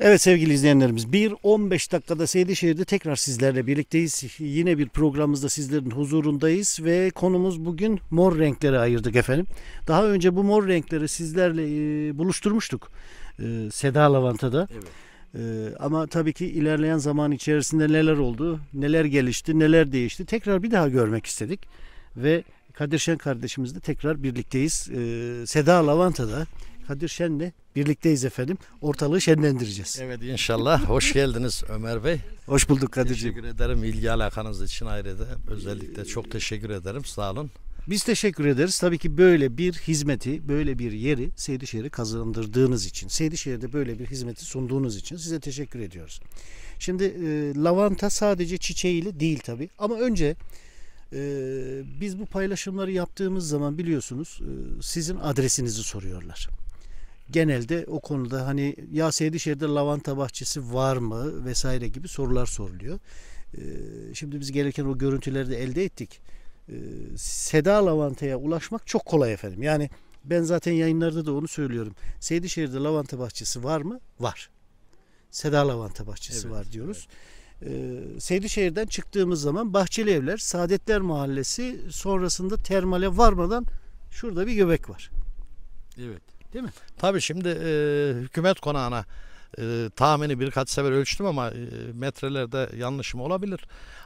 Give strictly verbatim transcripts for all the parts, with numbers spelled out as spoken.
Evet sevgili izleyenlerimiz, bir on beş dakikada Seydişehir'de tekrar sizlerle birlikteyiz. Yine bir programımızda sizlerin huzurundayız ve konumuz bugün mor renklere ayırdık efendim. Daha önce bu mor renkleri sizlerle e, buluşturmuştuk e, Seda Lavanta'da. Evet. Ee, ama tabii ki ilerleyen zaman içerisinde neler oldu, neler gelişti, neler değişti tekrar bir daha görmek istedik. Ve Kadir Şen kardeşimizle tekrar birlikteyiz. Ee, Seda Lavanta'da Kadir Şen'le birlikteyiz efendim. Ortalığı şenlendireceğiz. Evet inşallah. Hoş geldiniz Ömer Bey. Hoş bulduk Kadir'ciğim. Teşekkür ederim ilgi alakanız için, ayrıca özellikle çok teşekkür ederim. Sağ olun. Biz teşekkür ederiz. Tabii ki böyle bir hizmeti, böyle bir yeri Seydişehir'e kazandırdığınız için, Seydişehir'de böyle bir hizmeti sunduğunuz için size teşekkür ediyoruz. Şimdi e, lavanta sadece çiçeğiyle değil tabii. Ama önce e, biz bu paylaşımları yaptığımız zaman biliyorsunuz e, sizin adresinizi soruyorlar. Genelde o konuda hani ya Seydişehir'de lavanta bahçesi var mı vesaire gibi sorular soruluyor. E, şimdi biz gelirken o görüntüleri de elde ettik. Seda Lavanta'ya ulaşmak çok kolay efendim. Yani ben zaten yayınlarda da onu söylüyorum. Seydişehir'de lavanta bahçesi var mı? Var. Seda Lavanta bahçesi evet, var diyoruz. Evet. Seydişehir'den çıktığımız zaman Bahçeli Evler, Saadetler Mahallesi, sonrasında Termal'e varmadan şurada bir göbek var. Evet. Değil mi? Tabii şimdi e, hükümet konağına e, tahmini birkaç sefer ölçtüm ama e, metrelerde yanlışım olabilir.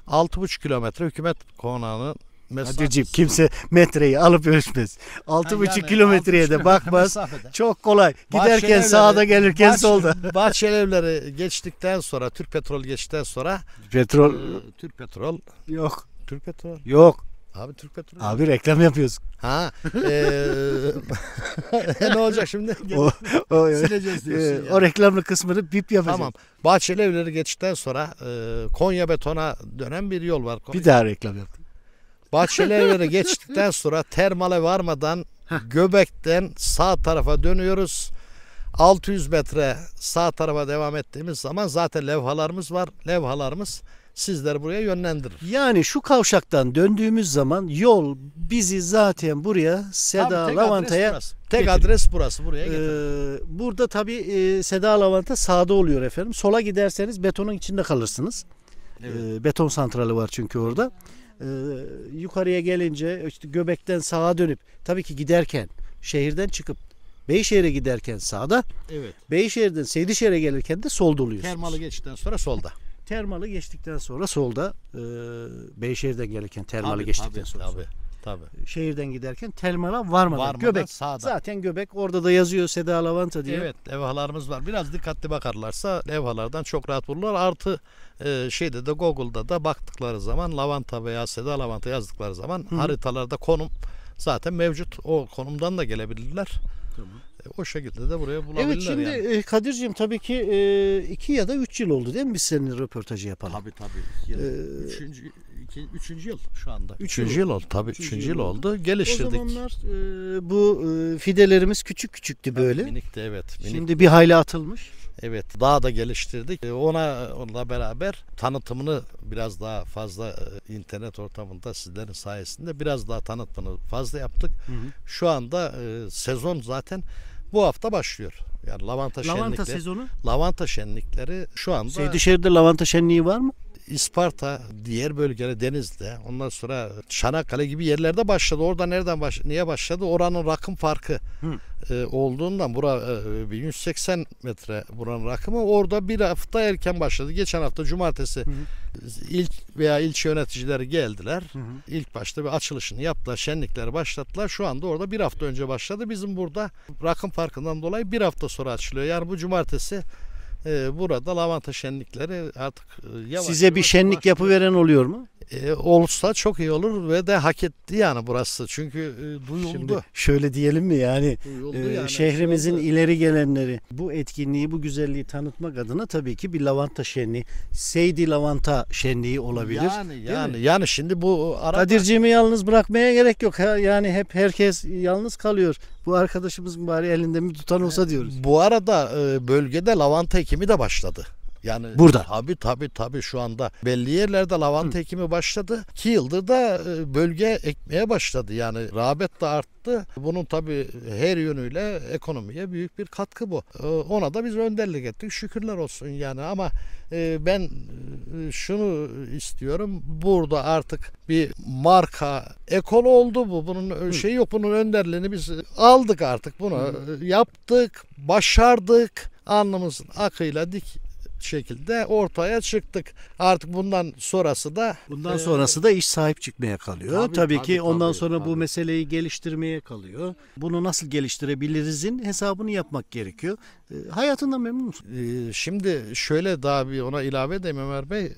altı buçuk kilometre hükümet konağının Kadir'ciğim, kimse metreyi alıp ölçmez. altı buçuk yani kilometreye de bakmaz. Çok kolay. Giderken evleri, sağda gelirken bahçe, solda. Bahçeli evleri geçtikten sonra, Türk Petrol geçtikten sonra. Petrol. E, Türk Petrol. Yok. Türk Petrol. Yok. Abi Türk Petrol. Abi reklam yapıyorsun. Ha. E, ne olacak şimdi? O, o, sileceğiz diyorsun. E, yani. O reklamlı kısmını bip yapacağız. Tamam. Bahçeli evleri geçtikten sonra e, Konya Beton'a dönen bir yol var. Konya. Bir daha reklam yaptım. Bahçeli evleri geçtikten sonra Termal'e varmadan Göbek'ten sağ tarafa dönüyoruz. altı yüz metre sağ tarafa devam ettiğimiz zaman zaten levhalarımız var. Levhalarımız sizleri buraya yönlendirir. Yani şu kavşaktan döndüğümüz zaman yol bizi zaten buraya, Seda Lavanta'ya... Tek adres burası. Buraya ee, burada tabii e, Seda Lavanta sağda oluyor efendim. Sola giderseniz betonun içinde kalırsınız. Evet. E, beton santrali var çünkü orada. Ee, yukarıya gelince işte Göbek'ten sağa dönüp, tabii ki giderken şehirden çıkıp Beyşehir'e giderken sağda, evet. Beyşehir'den Seydişehir'e gelirken de solda oluyorsunuz. Termal'ı geçtikten sonra solda. Termal'ı geçtikten sonra solda. Ee, Beyşehir'den gelirken Termal'ı geçtikten tabii, sonra. Tabii, tabii. Şehirden giderken Termal'a varmadan, varmadan Göbek sağda. Zaten Göbek orada da yazıyor Seda Lavanta diye. Evet, levhalarımız var. Biraz dikkatli bakarlarsa levhalardan çok rahat bulurlar. Artı şeyde de Google'da da baktıkları zaman lavanta veya Seda Lavanta yazdıkları zaman Hı. haritalarda konum zaten mevcut. O konumdan da gelebilirler. Tamam. O şekilde de buraya bulabilirler. Evet şimdi yani. Kadir'ciğim tabii ki iki ya da üç yıl oldu değil mi biz seninle röportajı yapalım? Tabii tabii. Ee, üçüncü, iki, üçüncü yıl şu anda. Üçüncü, üçüncü yıl oldu tabii. Üçüncü, üçüncü yıl oldu. oldu. Geliştirdik. O zamanlar e, bu e, fidelerimiz küçük küçüktü böyle. Evet, minikti evet. Minik. Şimdi bir hayli atılmış. Evet, daha da geliştirdik. Ona onunla beraber tanıtımını biraz daha fazla internet ortamında sizlerin sayesinde biraz daha tanıtımını fazla yaptık. Hı hı. Şu anda e, sezon zaten bu hafta başlıyor. Yani lavanta, lavanta sezonu. Lavanta şenlikleri şu anda. Seydişehir'de lavanta şenliği var mı? İsparta, diğer bölgeler, Denizli'de, ondan sonra Çanakkale gibi yerlerde başladı. Orada nereden baş, niye başladı? Oranın rakım farkı e, olduğundan bura e, yüz seksen metre buranın rakımı. Orada bir hafta erken başladı. Geçen hafta cumartesi hı hı. ilk veya ilçe yöneticileri geldiler. Hı hı. İlk başta bir açılışını yaptılar, şenlikleri başlattılar. Şu anda orada bir hafta önce başladı. Bizim burada rakım farkından dolayı bir hafta sonra açılıyor. Yani bu cumartesi burada lavanta şenlikleri artık yavaş. Size yavaş bir şenlik başlıyor. Yapıveren oluyor mu? E, olursa çok iyi olur ve de hak etti yani burası. Çünkü e, duyuldu. Şimdi şöyle diyelim mi yani, e, yani şehrimizin duyuldu. İleri gelenleri bu etkinliği, bu güzelliği tanıtmak adına tabii ki bir lavanta şenliği, Seydi Lavanta şenliği olabilir. Yani yani, yani şimdi bu arada... Kadir'cimi yalnız bırakmaya gerek yok. Ha, yani hep herkes yalnız kalıyor. Bu arkadaşımız bari elinde mi tutan olsa diyoruz. Bu arada e, bölgede lavanta ekimi de başladı. Yani burada. Tabii tabii tabii şu anda belli yerlerde lavanta Hı. ekimi başladı. İki yıldır da bölge ekmeye başladı. Yani rağbet de arttı. Bunun tabii her yönüyle ekonomiye büyük bir katkı bu. Ona da biz önderlik ettik. Şükürler olsun yani, ama ben şunu istiyorum. Burada artık bir marka ekol oldu bu. Bunun şeyi yok. Bunun önderliğini biz aldık artık. Bunu Hı. yaptık, başardık. Alnımızın akıyla dik şekilde ortaya çıktık. Artık bundan sonrası da bundan e, sonrası da iş sahip çıkmaya kalıyor. Tabii, tabii, tabii ki ondan tabii, sonra tabii. bu meseleyi geliştirmeye kalıyor. Bunu nasıl geliştirebiliriz'in hesabını yapmak gerekiyor. E, hayatından memnun musun? E, şimdi şöyle daha bir ona ilave edeyim Ömer Bey. E,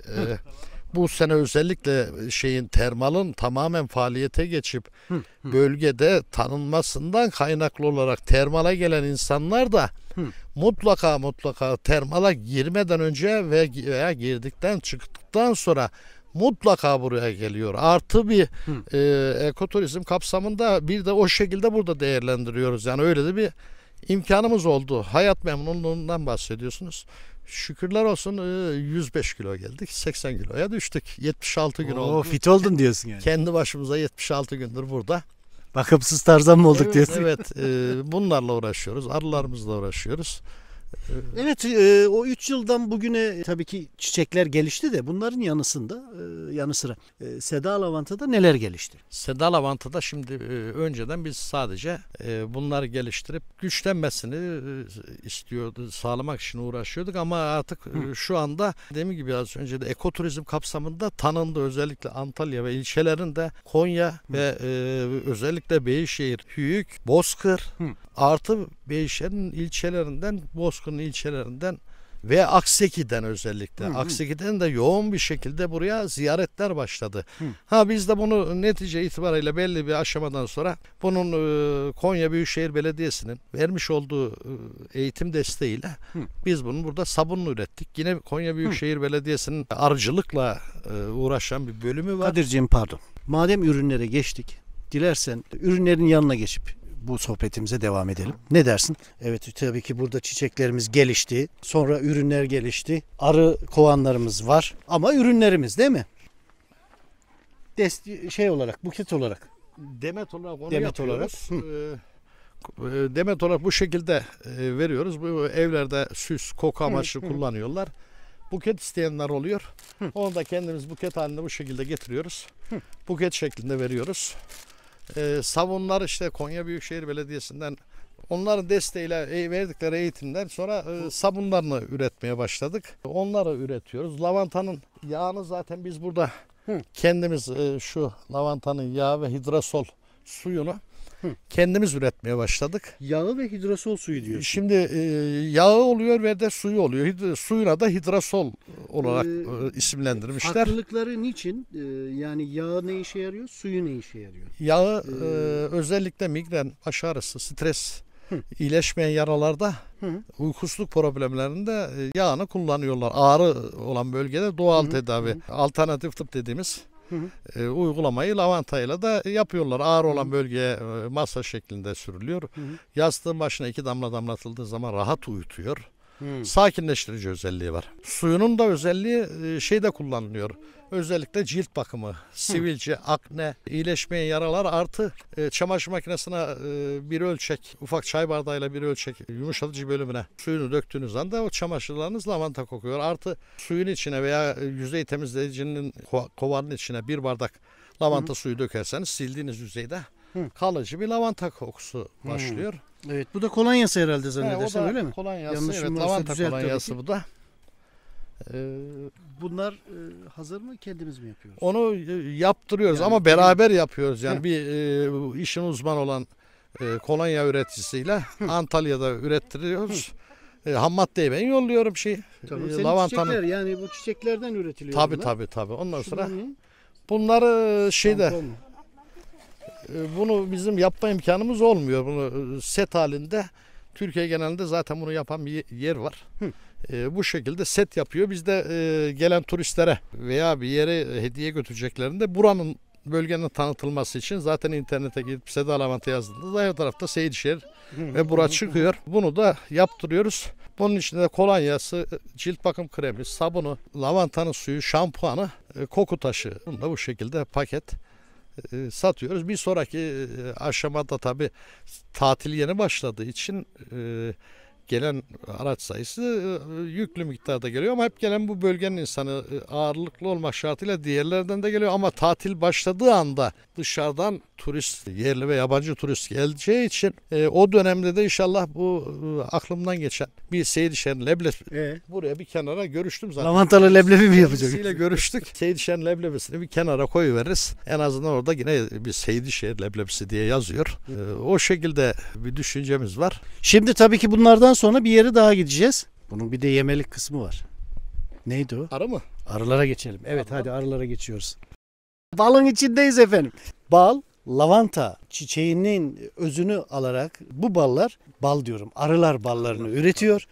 bu sene özellikle şeyin termalın tamamen faaliyete geçip hı, hı. bölgede tanınmasından kaynaklı olarak termala gelen insanlar da Hı. mutlaka mutlaka termala girmeden önce veya girdikten çıktıktan sonra mutlaka buraya geliyor. Artı bir e, ekoturizm kapsamında bir de o şekilde burada değerlendiriyoruz. Yani öyle de bir imkanımız oldu. Hayat memnunluğundan bahsediyorsunuz. Şükürler olsun yüz beş kilo geldik. seksen kiloya düştük. yetmiş altı gün Oo, oldu. Fit oldun diyorsun yani. Kendi başımıza yetmiş altı gündür burada. Bakımsız tarzan mı olduk evet, diyorsun? Evet, e, bunlarla uğraşıyoruz, arılarımızla uğraşıyoruz. Evet, e, o üç yıldan bugüne tabii ki çiçekler gelişti de bunların yanısında, e, yanı sıra e, Seda Lavanta'da neler gelişti? Seda Lavanta'da şimdi e, önceden biz sadece e, bunları geliştirip güçlenmesini e, istiyordu, sağlamak için uğraşıyorduk ama artık e, şu anda dediğim gibi az önce de ekoturizm kapsamında tanındı. Özellikle Antalya ve ilçelerinde Konya Hı. ve e, özellikle Beyşehir, Hüyük, Bozkır Hı. artı Beyşehir'in ilçelerinden Bozkır ilçelerinden ve Akseki'den özellikle. Hı hı. Akseki'den de yoğun bir şekilde buraya ziyaretler başladı. Hı. Ha biz de bunu netice itibariyle belli bir aşamadan sonra bunun e, Konya Büyükşehir Belediyesi'nin vermiş olduğu e, eğitim desteğiyle hı. biz bunu burada sabunlu ürettik. Yine Konya Büyükşehir hı. Belediyesi'nin arıcılıkla e, uğraşan bir bölümü var. Kadir'ciğim pardon. Madem ürünlere geçtik, dilersen ürünlerin yanına geçip bu sohbetimize devam edelim. Ne dersin? Evet, tabii ki burada çiçeklerimiz gelişti. Sonra ürünler gelişti. Arı kovanlarımız var. Ama ürünlerimiz değil mi? Dest şey olarak, buket olarak. Demet olarak onu Demet yapıyoruz. Olarak. Hı. Demet olarak bu şekilde veriyoruz. Bu evlerde süs, koku amaçlı Hı. kullanıyorlar. Buket isteyenler oluyor. Hı. Onu da kendimiz buket halinde bu şekilde getiriyoruz. Hı. Buket şeklinde veriyoruz. Ee, savunlar işte Konya Büyükşehir Belediyesi'nden onların desteğiyle verdikleri eğitimden sonra e, sabunlarını üretmeye başladık. Onları üretiyoruz. Lavantanın yağını zaten biz burada Hı. kendimiz e, şu lavantanın yağı ve hidrosol suyunu Hı. kendimiz üretmeye başladık. Yağı ve hidrosol suyu diyorsun. Şimdi e, yağı oluyor ve de suyu oluyor. Hid suyuna da hidrosol olarak ee, isimlendirmişler. Farklılıkları niçin? Ee, yani yağı ne işe yarıyor, suyu ne işe yarıyor? Yağı ee, e, özellikle migren, baş ağrısı, stres, Hı. iyileşmeyen yaralarda, Hı. uykusuzluk problemlerinde yağını kullanıyorlar. Ağrı olan bölgede doğal Hı. tedavi, Hı. alternatif tıp dediğimiz. Hı hı. E, uygulamayı lavantayla da yapıyorlar. Ağır olan bölgeye e, masa şeklinde sürülüyor. Hı hı. Yastığın başına iki damla damlatıldığı zaman rahat uyutuyor. Hı. Sakinleştirici özelliği var. Suyunun da özelliği e, şeyde kullanılıyor. Özellikle cilt bakımı, sivilce, Hı. akne, iyileşmeyen yaralar artı e, çamaşır makinesine e, bir ölçek, ufak çay bardağıyla bir ölçek yumuşatıcı bölümüne suyunu döktüğünüz anda o çamaşırlarınız lavanta kokuyor. Artı suyun içine veya yüzey temizleyicinin ko kovanın içine bir bardak lavanta Hı. suyu dökerseniz sildiğiniz yüzeyde Hı. kalıcı bir lavanta kokusu Hı. başlıyor. Evet, bu da kolonyası herhalde zannedersen He, öyle mi? Kolonyası, Yanlış evet, lavanta kolonyası bu da. Bunlar hazır mı, kendimiz mi yapıyoruz? Onu yaptırıyoruz yani, ama beraber yapıyoruz. Yani Hı. bir işin uzmanı olan kolonya üreticisiyle Hı. Antalya'da ürettiriyoruz. Hı. Ham maddeyi ben yolluyorum şey. Tabii, lavantanın çiçekler, yani bu çiçeklerden üretiliyor. Tabii bunlar. tabii tabii. Ondan Şunlar sonra mi? bunları şeyde Şampol. bunu bizim yapma imkanımız olmuyor. Bunu set halinde Türkiye genelinde zaten bunu yapan bir yer var. Hı. E, bu şekilde set yapıyor. Biz de e, gelen turistlere veya bir yere hediye götüreceklerinde buranın bölgenin tanıtılması için zaten internete gidip Seda Lavanta yazdığında her tarafta Seydişehir ve bura çıkıyor. Bunu da yaptırıyoruz. Bunun içinde kolonyası, cilt bakım kremi, sabunu, lavantanın suyu, şampuanı, koku taşı. Bunu da bu şekilde paket satıyoruz. Bir sonraki aşamada tabii tatil yeni başladığı için gelen araç sayısı yüklü miktarda geliyor ama hep gelen bu bölgenin insanı, ağırlıklı olmak şartıyla diğerlerden de geliyor. Ama tatil başladığı anda dışarıdan turist, yerli ve yabancı turist geleceği için e, o dönemde de inşallah bu e, aklımdan geçen bir Seydişehir leblebi ee? buraya bir kenara görüştüm zaten. Lavantalı leblebi mi yapacak? Kendisiyle görüştük. Seydişehir leblebisini bir kenara koyuveririz. En azından orada yine bir Seydişehir leblebisi diye yazıyor. E, o şekilde bir düşüncemiz var. Şimdi tabii ki bunlardan sonra bir yere daha gideceğiz. Bunun bir de yemelik kısmı var. Neydi o? Arı mı? Arılara geçelim. Evet, arılar. Hadi arılara geçiyoruz. Balın içindeyiz efendim. Bal, lavanta çiçeğinin özünü alarak bu ballar, bal diyorum, arılar ballarını üretiyor.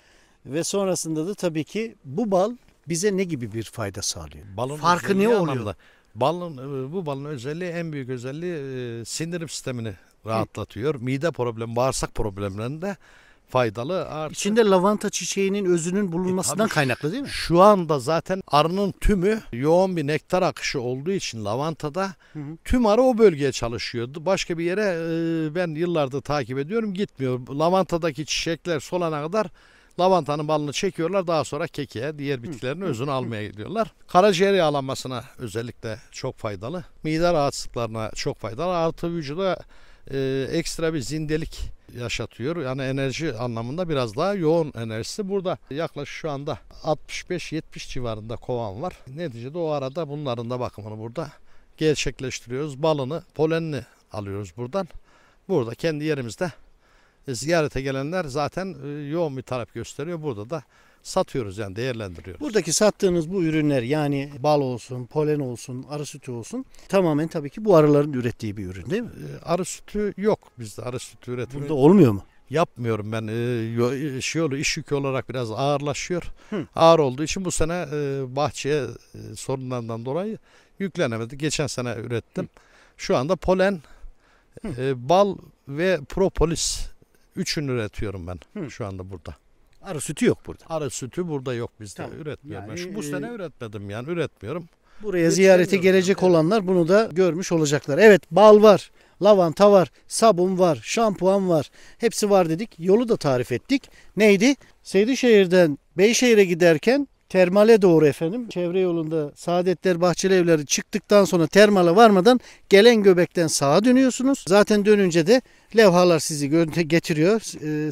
Ve sonrasında da tabii ki bu bal bize ne gibi bir fayda sağlıyor? Balın farkı ne oluyor? Anlamda. Balın, bu balın özelliği, en büyük özelliği sindirim sistemini rahatlatıyor. Hı. Mide problemi, bağırsak problemlerinde faydalı. Artı, İçinde lavanta çiçeğinin özünün bulunmasından e, kaynaklı değil mi? Şu anda zaten arının tümü yoğun bir nektar akışı olduğu için lavantada hı hı. tüm arı o bölgeye çalışıyordu. Başka bir yere e, ben yıllardır takip ediyorum, gitmiyor. Lavantadaki çiçekler solana kadar lavantanın balını çekiyorlar. Daha sonra kekiğe, diğer bitkilerin hı, özünü hı, almaya gidiyorlar. Karaciğer yağlanmasına özellikle çok faydalı. Mide rahatsızlıklarına çok faydalı. Artı vücuda e, ekstra bir zindelik yaşatıyor. Yani enerji anlamında biraz daha yoğun enerjisi. Burada yaklaşık şu anda altmış beş yetmiş civarında kovan var. Neticede o arada bunların da bakımını burada gerçekleştiriyoruz. Balını, polenini alıyoruz buradan. Burada kendi yerimizde ziyarete gelenler zaten yoğun bir talep gösteriyor. Burada da satıyoruz, yani değerlendiriyoruz. Buradaki sattığınız bu ürünler, yani bal olsun, polen olsun, arı sütü olsun, tamamen tabii ki bu arıların ürettiği bir ürün değil mi? Arı sütü yok bizde, arı sütü üretimi. Burada olmuyor mu? Yapmıyorum ben. Şey oluyor, iş yükü olarak biraz ağırlaşıyor. Hı. Ağır olduğu için bu sene bahçeye sorunlarından dolayı yüklenemedik. Geçen sene ürettim. Hı. Şu anda polen, Hı. bal ve propolis üçünü üretiyorum ben Hı. şu anda burada. Arı sütü yok burada. Arı sütü burada yok bizde. Tamam. Üretmiyorum. Yani, Şu, bu sene üretmedim yani. Üretmiyorum. Buraya ziyarete gelecek olanlar bunu da görmüş olacaklar. Evet, bal var, lavanta var, sabun var, şampuan var. Hepsi var dedik. Yolu da tarif ettik. Neydi? Seydişehir'den Beyşehir'e giderken termale doğru efendim. Çevre yolunda Saadetler Bahçeli Evleri çıktıktan sonra termale varmadan gelen göbekten sağa dönüyorsunuz. Zaten dönünce de levhalar sizi getiriyor.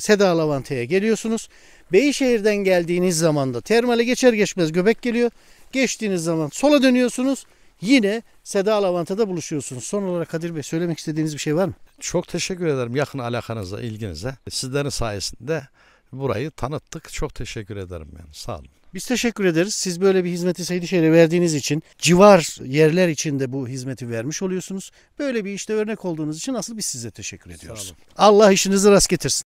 Seda Lavanta'ya geliyorsunuz. Beyşehir'den geldiğiniz zaman da termale geçer geçmez göbek geliyor. Geçtiğiniz zaman sola dönüyorsunuz. Yine Seda Lavanta'da buluşuyorsunuz. Son olarak Kadir Bey, söylemek istediğiniz bir şey var mı? Çok teşekkür ederim yakın alakanıza, ilginize. Sizlerin sayesinde burayı tanıttık. Çok teşekkür ederim yani. Sağ olun. Biz teşekkür ederiz. Siz böyle bir hizmeti Seydişehir'e verdiğiniz için, civar yerler için de bu hizmeti vermiş oluyorsunuz. Böyle bir işte örnek olduğunuz için asıl biz size teşekkür ediyoruz. Allah işinizi rast getirsin.